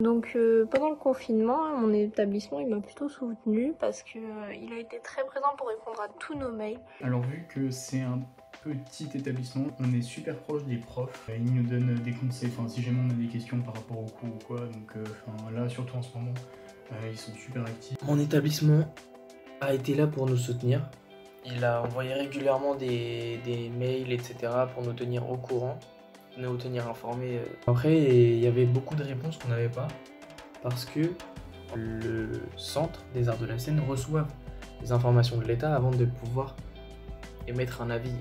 Donc pendant le confinement, mon établissement il m'a plutôt soutenu parce qu'il a été très présent pour répondre à tous nos mails. Alors vu que c'est un petit établissement, on est super proche des profs, ils nous donnent des conseils, enfin, si jamais on a des questions par rapport au cours ou quoi, donc là surtout en ce moment, ils sont super actifs. Mon établissement a été là pour nous soutenir, il a envoyé régulièrement des mails etc. pour nous tenir au courant, nous tenir informés. Après il y avait beaucoup de réponses qu'on n'avait pas parce que le centre des arts de la scène reçoit les informations de l'État avant de pouvoir émettre un avis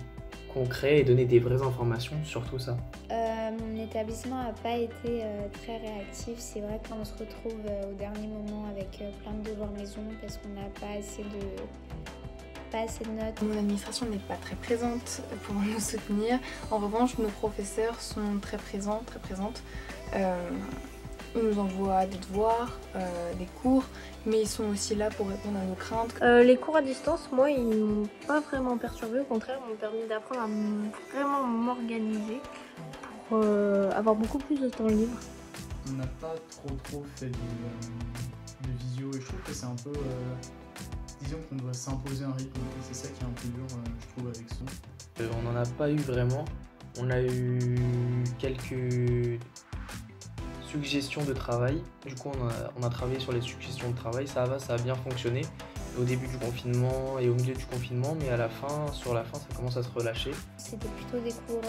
concret et donner des vraies informations sur tout ça. Mon établissement n'a pas été très réactif. C'est vrai qu'on se retrouve au dernier moment avec plein de devoirs maison parce qu'on n'a pas assez de notes. Mon administration n'est pas très présente pour nous soutenir. En revanche, nos professeurs sont très présents, très présentes. Ils nous envoient des devoirs, des cours, mais ils sont aussi là pour répondre à nos craintes. Les cours à distance, moi, ils m'ont pas vraiment perturbée. Au contraire, ils m'ont permis d'apprendre à vraiment m'organiser pour avoir beaucoup plus de temps libre. On n'a pas trop fait de visio et je trouve que c'est un peu... disons qu'on doit s'imposer un rythme et c'est ça qui est un peu dur, je trouve, avec ça. On n'en a pas eu vraiment. On a eu quelques... suggestions de travail, du coup on a travaillé sur les suggestions de travail, ça a bien fonctionné au début du confinement et au milieu du confinement, mais à la fin, sur la fin ça commence à se relâcher. C'était plutôt des cours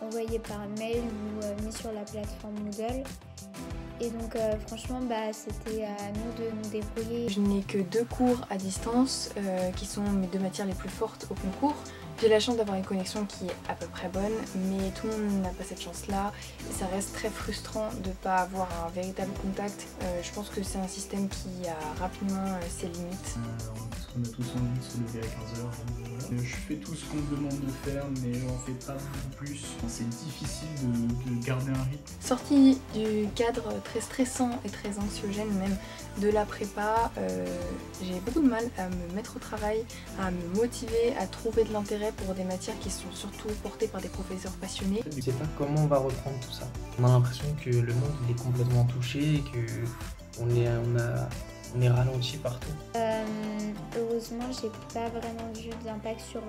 envoyés par mail ou mis sur la plateforme Moodle et donc franchement c'était à nous de nous débrouiller. Je n'ai que deux cours à distance qui sont mes deux matières les plus fortes au concours. J'ai la chance d'avoir une connexion qui est à peu près bonne, mais tout le monde n'a pas cette chance-là. Ça reste très frustrant de ne pas avoir un véritable contact. Je pense que c'est un système qui a rapidement ses limites. On a tous envie de se lever à 15h. Je fais tout ce qu'on me demande de faire, mais je n'en fais pas beaucoup plus. C'est difficile de garder un rythme. Sortie du cadre très stressant et très anxiogène même de la prépa, j'ai beaucoup de mal à me mettre au travail, à me motiver, à trouver de l'intérêt pour des matières qui sont surtout portées par des professeurs passionnés. Je ne sais pas comment on va reprendre tout ça. On a l'impression que le monde il est complètement touché et qu'on est ralenti partout. Heureusement, j'ai pas vraiment eu d'impact sur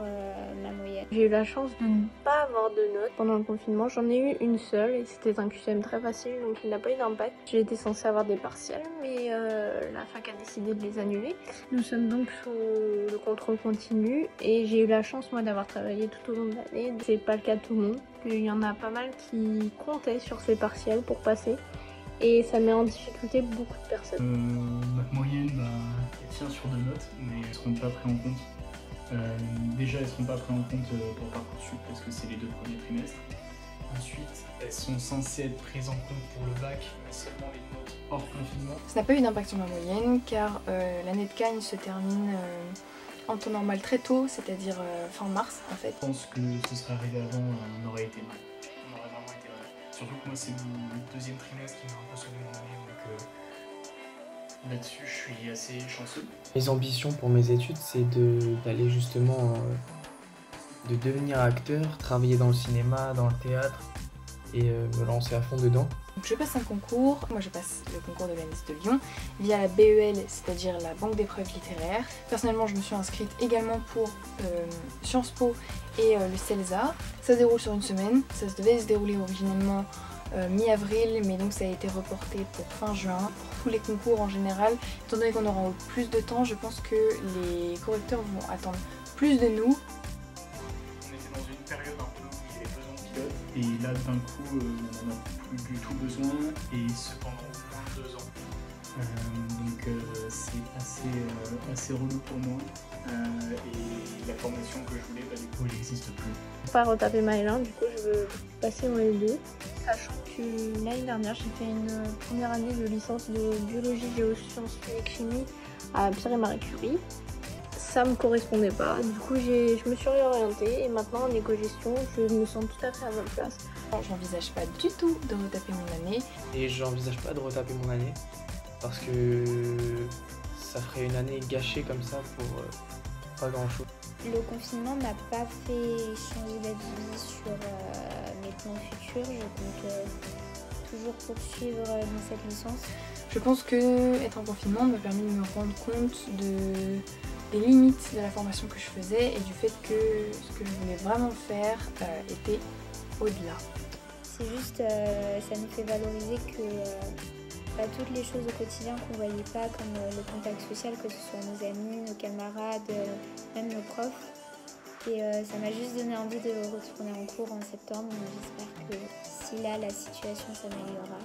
ma moyenne. J'ai eu la chance de ne pas avoir de notes pendant le confinement. J'en ai eu une seule et c'était un QCM très facile, donc il n'a pas eu d'impact. J'ai été censée avoir des partiels, mais la fac a décidé de les annuler. Nous sommes donc sous le contrôle continu et j'ai eu la chance, moi, d'avoir travaillé tout au long de l'année. C'est pas le cas de tout le monde. Il y en a pas mal qui comptaient sur ces partiels pour passer. Et ça met en difficulté beaucoup de personnes. Notre moyenne, elle tient sur deux notes, mais elles ne seront pas prises en compte. Déjà, elles ne seront pas prises en compte pour Parcoursup, parce que c'est les deux premiers trimestres. Ensuite, elles sont censées être prises en compte pour le bac, mais seulement les notes hors confinement. Ça n'a pas eu d'impact sur ma moyenne, car l'année de Cagne se termine en temps normal très tôt, c'est-à-dire fin mars, en fait. Je pense que ce serait arrivé avant, on aurait été mal. Surtout que moi, c'est le deuxième trimestre qui m'a un peu sauvé mon année, donc là-dessus, je suis assez chanceux. Mes ambitions pour mes études, c'est d'aller justement, de devenir acteur, travailler dans le cinéma, dans le théâtre, et me lancer à fond dedans. Donc je passe un concours, moi je passe le concours de l'ANS de Lyon, via la BEL, c'est-à-dire la Banque d'épreuves littéraires. Personnellement, je me suis inscrite également pour Sciences Po et le CELSA. Ça se déroule sur une semaine, ça devait se dérouler originellement mi-avril, mais donc ça a été reporté pour fin juin. Pour tous les concours en général, étant donné qu'on aura plus de temps, je pense que les correcteurs vont attendre plus de nous. On était dans une période un peu où il y avait besoin de pilotes, et là d'un coup on n'en a plus du tout besoin, et cependant moins de 2 ans. Donc c'est assez relou pour moi et la formation que je voulais, du coup elle n'existe plus. Pour pas retaper ma L1, du coup je veux passer en L2, sachant que l'année dernière j'ai fait une première année de licence de biologie, géosciences, physique, chimie à Pierre et Marie Curie. Ça me correspondait pas, du coup je me suis réorientée et maintenant en éco-gestion je me sens tout à fait à ma place. J'envisage pas du tout de retaper mon année. Et j'envisage pas de retaper mon année. Parce que ça ferait une année gâchée comme ça pour pas grand chose. Le confinement n'a pas fait changer d'avis sur mes plans futurs. Je compte toujours poursuivre dans cette licence. Je pense que être en confinement m'a permis de me rendre compte des limites de la formation que je faisais et du fait que ce que je voulais vraiment faire était au-delà. C'est juste, ça nous fait valoriser que pas toutes les choses au quotidien qu'on ne voyait pas, comme le contact social, que ce soit nos amis, nos camarades, même nos profs. Et ça m'a juste donné envie de retourner en cours en septembre, donc j'espère que si là la situation s'améliorera.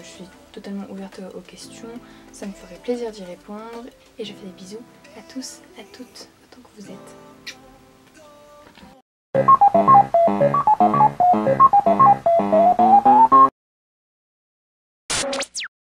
Je suis totalement ouverte aux questions, ça me ferait plaisir d'y répondre et je fais des bisous à tous, à toutes, autant que vous êtes.